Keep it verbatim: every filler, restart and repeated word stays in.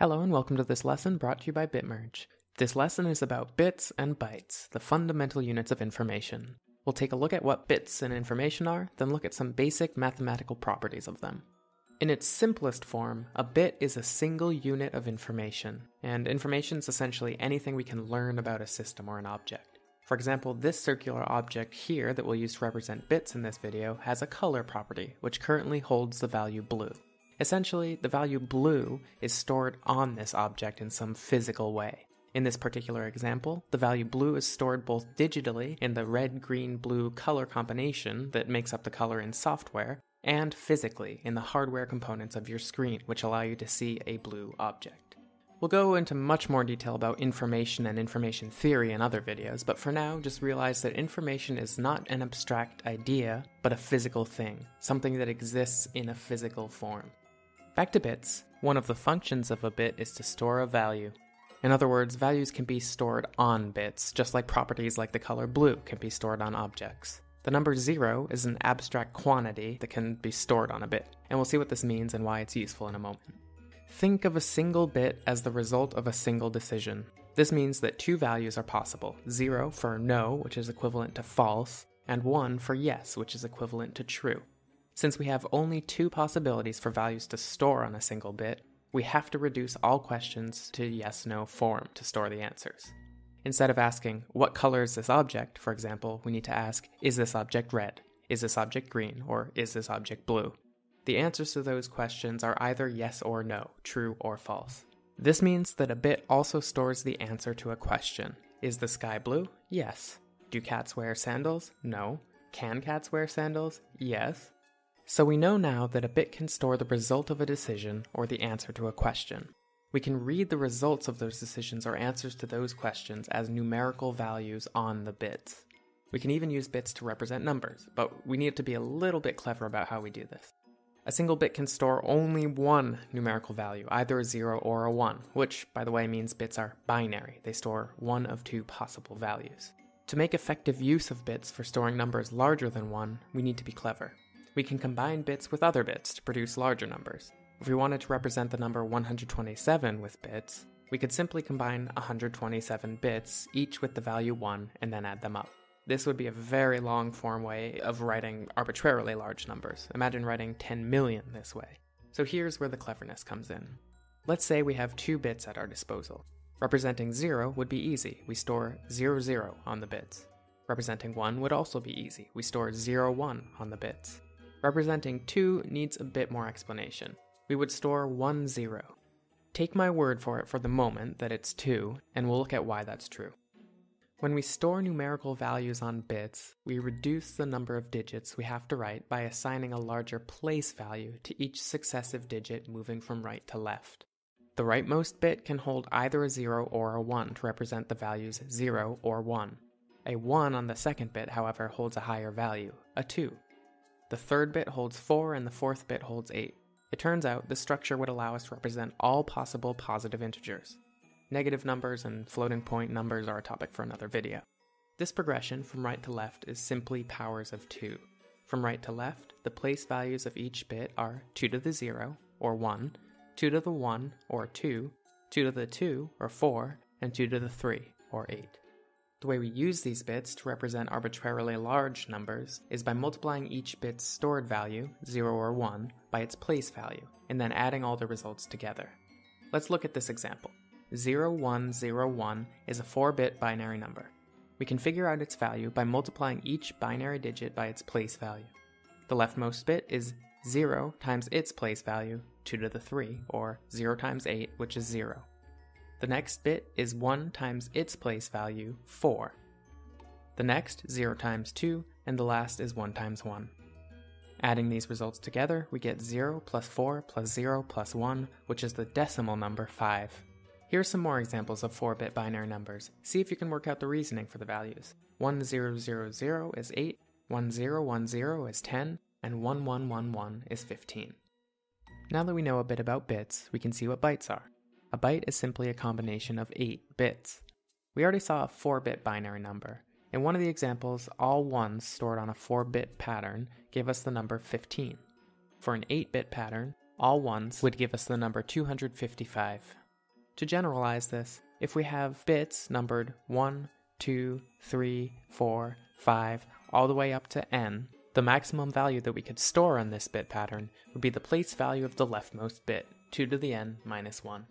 Hello and welcome to this lesson brought to you by BitMerge. This lesson is about bits and bytes, the fundamental units of information. We'll take a look at what bits and information are, then look at some basic mathematical properties of them. In its simplest form, a bit is a single unit of information, and information is essentially anything we can learn about a system or an object. For example, this circular object here that we'll use to represent bits in this video has a color property, which currently holds the value blue. Essentially, the value blue is stored on this object in some physical way. In this particular example, the value blue is stored both digitally in the red, green, blue color combination that makes up the color in software, and physically in the hardware components of your screen, which allow you to see a blue object. We'll go into much more detail about information and information theory in other videos, but for now, just realize that information is not an abstract idea, but a physical thing, something that exists in a physical form. Back to bits, one of the functions of a bit is to store a value. In other words, values can be stored on bits, just like properties like the color blue can be stored on objects. The number zero is an abstract quantity that can be stored on a bit, and we'll see what this means and why it's useful in a moment. Think of a single bit as the result of a single decision. This means that two values are possible, zero for no, which is equivalent to false, and one for yes, which is equivalent to true. Since we have only two possibilities for values to store on a single bit, we have to reduce all questions to yes-no form to store the answers. Instead of asking, what color is this object, for example, we need to ask, is this object red? Is this object green? Or is this object blue? The answers to those questions are either yes or no, true or false. This means that a bit also stores the answer to a question. Is the sky blue? Yes. Do cats wear sandals? No. Can cats wear sandals? Yes. So we know now that a bit can store the result of a decision or the answer to a question. We can read the results of those decisions or answers to those questions as numerical values on the bits. We can even use bits to represent numbers, but we need to be a little bit clever about how we do this. A single bit can store only one numerical value, either a zero or a one, which, by the way, means bits are binary. They store one of two possible values. To make effective use of bits for storing numbers larger than one, we need to be clever. We can combine bits with other bits to produce larger numbers. If we wanted to represent the number one hundred twenty-seven with bits, we could simply combine one hundred twenty-seven bits, each with the value one, and then add them up. This would be a very long-form way of writing arbitrarily large numbers. Imagine writing ten million this way. So here's where the cleverness comes in. Let's say we have two bits at our disposal. Representing zero would be easy. We store zero zero on the bits. Representing one would also be easy. We store zero one on the bits. Representing two needs a bit more explanation. We would store one zero. Take my word for it for the moment that it's two, and we'll look at why that's true. When we store numerical values on bits, we reduce the number of digits we have to write by assigning a larger place value to each successive digit moving from right to left. The rightmost bit can hold either a zero or a one to represent the values zero or one. A one on the second bit, however, holds a higher value, a two. The third bit holds four and the fourth bit holds eight. It turns out this structure would allow us to represent all possible positive integers. Negative numbers and floating point numbers are a topic for another video. This progression from right to left is simply powers of two. From right to left, the place values of each bit are two to the zero, or one, two to the one, or two, two to the two, or four, and two to the three, or eight. The way we use these bits to represent arbitrarily large numbers is by multiplying each bit's stored value, zero or one, by its place value, and then adding all the results together. Let's look at this example. zero one zero one is a four bit binary number. We can figure out its value by multiplying each binary digit by its place value. The leftmost bit is zero times its place value, two to the three, or zero times eight, which is zero. The next bit is one times its place value, four. The next, zero times two, and the last is one times one. Adding these results together, we get zero plus four plus zero plus one, which is the decimal number five. Here are some more examples of four bit binary numbers. See if you can work out the reasoning for the values. one zero zero zero is eight, one zero one zero is ten, and one one one one is fifteen. Now that we know a bit about bits, we can see what bytes are. A byte is simply a combination of eight bits. We already saw a four bit binary number. In one of the examples, all ones stored on a four bit pattern gave us the number fifteen. For an eight bit pattern, all ones would give us the number two hundred fifty-five. To generalize this, if we have bits numbered one, two, three, four, five, all the way up to n, the maximum value that we could store on this bit pattern would be the place value of the leftmost bit, two to the n minus one.